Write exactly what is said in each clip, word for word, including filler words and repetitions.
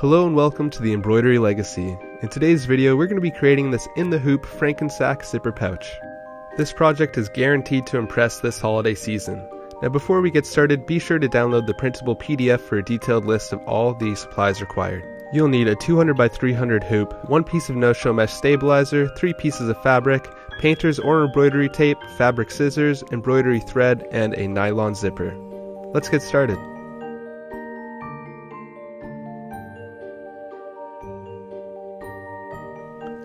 Hello and welcome to the Embroidery Legacy. In today's video we're going to be creating this In The Hoop Frankensac Zipper Pouch. This project is guaranteed to impress this holiday season. Now before we get started, be sure to download the printable P D F for a detailed list of all the supplies required. You'll need a two hundred by three hundred hoop, one piece of no-show mesh stabilizer, three pieces of fabric, painter's or embroidery tape, fabric scissors, embroidery thread, and a nylon zipper. Let's get started.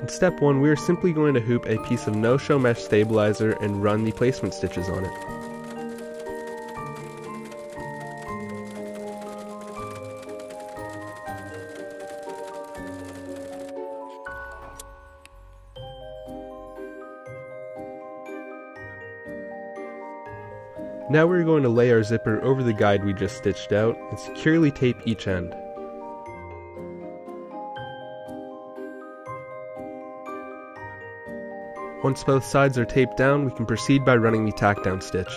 In step one, we are simply going to hoop a piece of no-show mesh stabilizer and run the placement stitches on it. Now we're going to lay our zipper over the guide we just stitched out and securely tape each end. Once both sides are taped down, we can proceed by running the tack down stitch.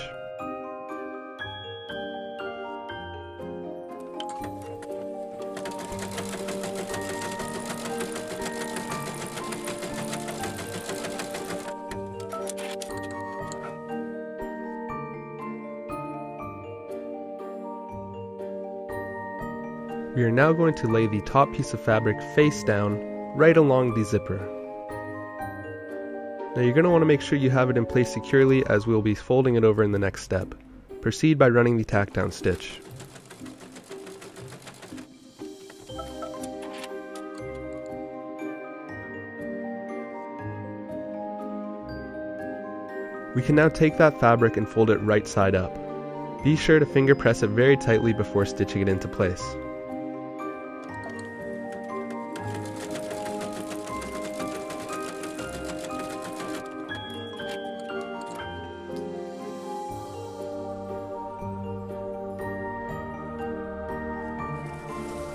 We are now going to lay the top piece of fabric face down right along the zipper. Now you're going to want to make sure you have it in place securely, as we will be folding it over in the next step. Proceed by running the tack down stitch. We can now take that fabric and fold it right side up. Be sure to finger press it very tightly before stitching it into place.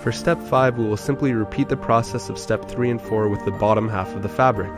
For step five, we will simply repeat the process of step three and four with the bottom half of the fabric.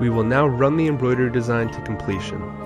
We will now run the embroidery design to completion.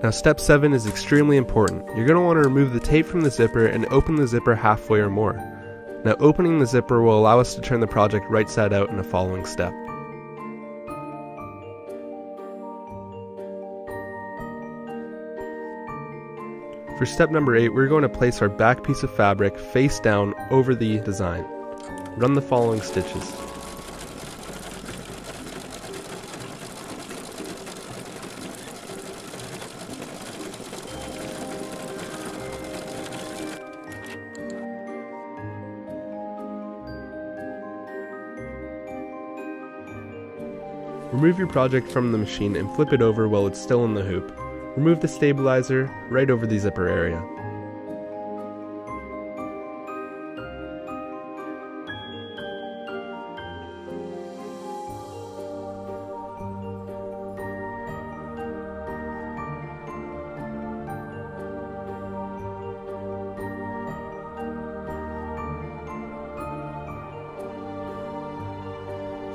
Now step seven is extremely important. You're going to want to remove the tape from the zipper and open the zipper halfway or more. Now opening the zipper will allow us to turn the project right side out in the following step. For step number eight, we're going to place our back piece of fabric face down over the design. Run the following stitches. Remove your project from the machine and flip it over while it's still in the hoop. Remove the stabilizer right over the zipper area.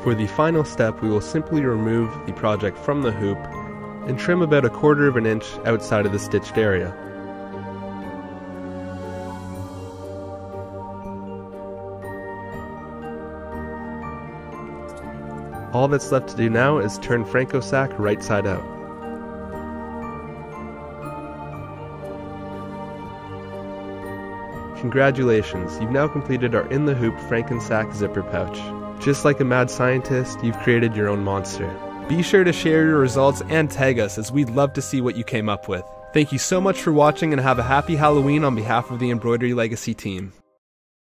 For the final step, we will simply remove the project from the hoop and trim about a quarter of an inch outside of the stitched area. All that's left to do now is turn Frankensac right side out. Congratulations, you've now completed our In The Hoop Frankensac Zipper Pouch. Just like a mad scientist, you've created your own monster. Be sure to share your results and tag us, as we'd love to see what you came up with. Thank you so much for watching, and have a happy Halloween on behalf of the Embroidery Legacy team.